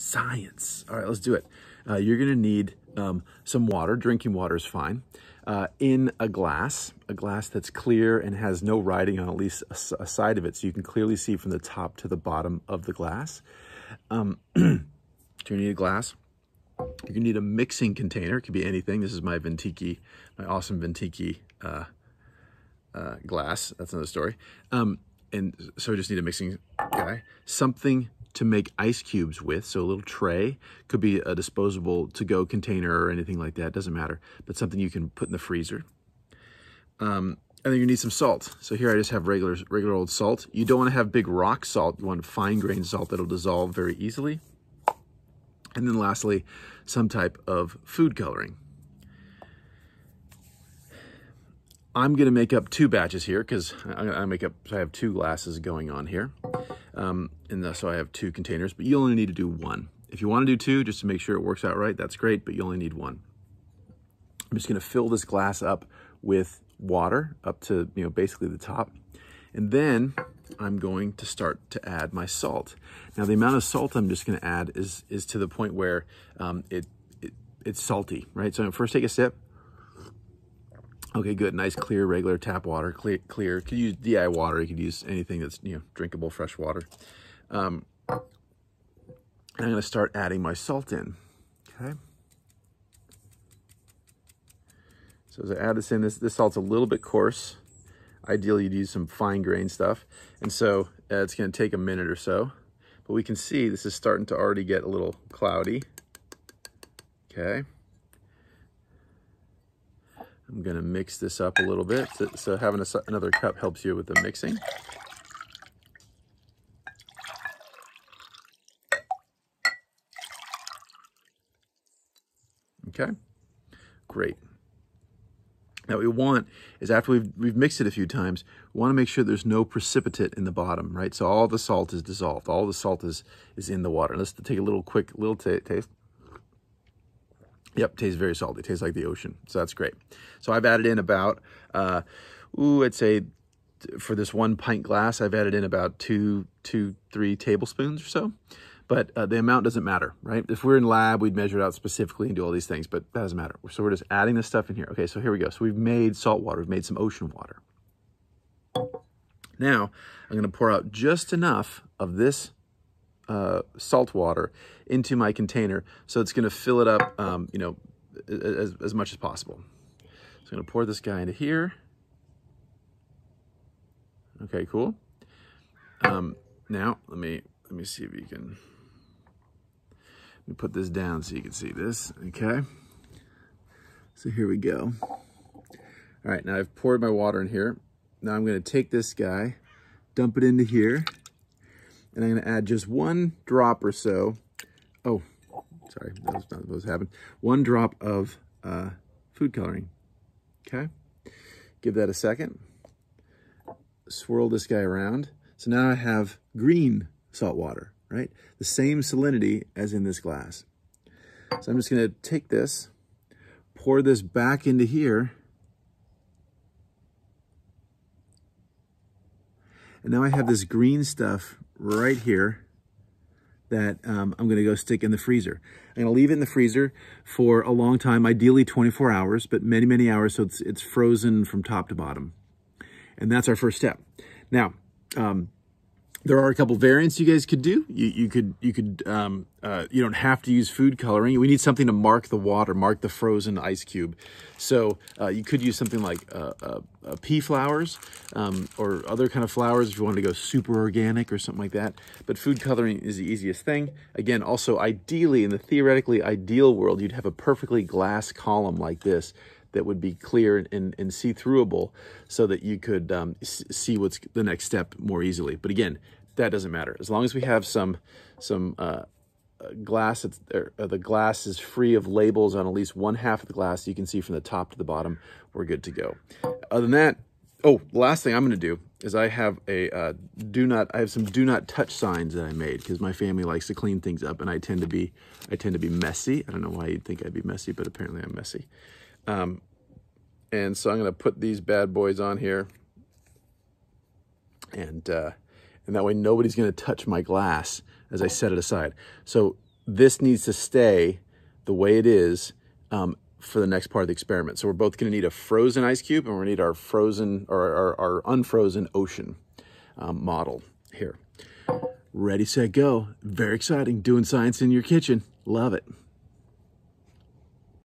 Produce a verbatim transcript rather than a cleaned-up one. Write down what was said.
science. All right, let's do it. Uh, you're gonna need um, some water. Drinking water is fine. Uh, in a glass, a glass that's clear and has no writing on at least a, a side of it, so you can clearly see from the top to the bottom of the glass. Um, you need a glass. You're gonna need a mixing container. It could be anything. This is my Ventiki, my awesome Ventiki uh, uh, glass. That's another story. Um, and so I just need a mixing guy. Something to make ice cubes with, so a little tray. Could be a disposable to-go container or anything like that, doesn't matter, but something you can put in the freezer. Um, and then you need some salt. So here I just have regular, regular old salt. You don't wanna have big rock salt, you want fine-grained salt that'll dissolve very easily. And then lastly, some type of food coloring. I'm gonna make up two batches here because I, I make up, so I have two glasses going on here. Um, and the, so I have two containers, but you only need to do one. If you want to do two, just to make sure it works out right, that's great, but you only need one. I'm just going to fill this glass up with water up to, you know, basically the top. And then I'm going to start to add my salt. Now the amount of salt I'm just going to add is, is to the point where, um, it, it, it's salty, right? So I'm first take a sip. Okay, good, nice, clear, regular tap water, clear, clear. You could use D I Y water, you could use anything that's, you know, drinkable, fresh water. Um, I'm gonna start adding my salt in, okay? So as I add this in, this, this salt's a little bit coarse. Ideally, you'd use some fine-grained stuff. And so uh, it's gonna take a minute or so, but we can see this is starting to already get a little cloudy, okay? I'm gonna mix this up a little bit. So, so having a, another cup helps you with the mixing. Okay, great. Now what we want is after we've, we've mixed it a few times, we wanna make sure there's no precipitate in the bottom, right? So all the salt is dissolved. All the salt is, is in the water. Let's take a little quick, little taste. Yep, tastes very salty. Tastes like the ocean. So that's great. So I've added in about, uh, ooh, I'd say for this one pint glass, I've added in about two, two, three tablespoons or so. But uh, the amount doesn't matter, right? If we're in lab, we'd measure it out specifically and do all these things, but that doesn't matter. So we're just adding this stuff in here. Okay, so here we go. So we've made salt water. We've made some ocean water. Now I'm going to pour out just enough of this Uh, salt water into my container, so it's going to fill it up, um, you know, as, as much as possible. So I'm going to pour this guy into here. Okay, cool. Um, now let me let me see if you can. Let me put this down so you can see this. Okay. So here we go. All right, now I've poured my water in here. Now I'm going to take this guy, dump it into here. And I'm going to add just one drop or so. Oh, sorry, that was not supposed to happen. One drop of uh, food coloring. Okay, give that a second. Swirl this guy around. So now I have green salt water, right? The same salinity as in this glass. So I'm just going to take this, pour this back into here. And now I have this green stuff right here that um, I'm gonna go stick in the freezer. I'm gonna leave it in the freezer for a long time, ideally twenty-four hours, but many, many hours, so it's, it's frozen from top to bottom. And that's our first step. Now, um, there are a couple variants you guys could do. You, you could, you could, um, uh, you don't have to use food coloring. We need something to mark the water, mark the frozen ice cube. So uh, you could use something like uh, uh, uh, pea flowers um, or other kind of flowers if you want to go super organic or something like that. But food coloring is the easiest thing. Again, also ideally, in the theoretically ideal world, you'd have a perfectly glass column like this that would be clear and, and see-throughable so that you could um, see what's the next step more easily. But again, that doesn't matter. As long as we have some some uh, glass, that's, or, uh, the glass is free of labels on at least one half of the glass, you can see from the top to the bottom, we're good to go. Other than that, oh, the last thing I'm gonna do is I have a uh, do not, I have some do not touch signs that I made because my family likes to clean things up and I tend to be, I tend to be messy. I don't know why you'd think I'd be messy, but apparently I'm messy. Um, and so I'm going to put these bad boys on here and, uh, and that way nobody's going to touch my glass as I set it aside. So this needs to stay the way it is um, for the next part of the experiment. So we're both going to need a frozen ice cube, and we're going to need our frozen or our, our unfrozen ocean um, model here. Ready, set, go. Very exciting. Doing science in your kitchen. Love it.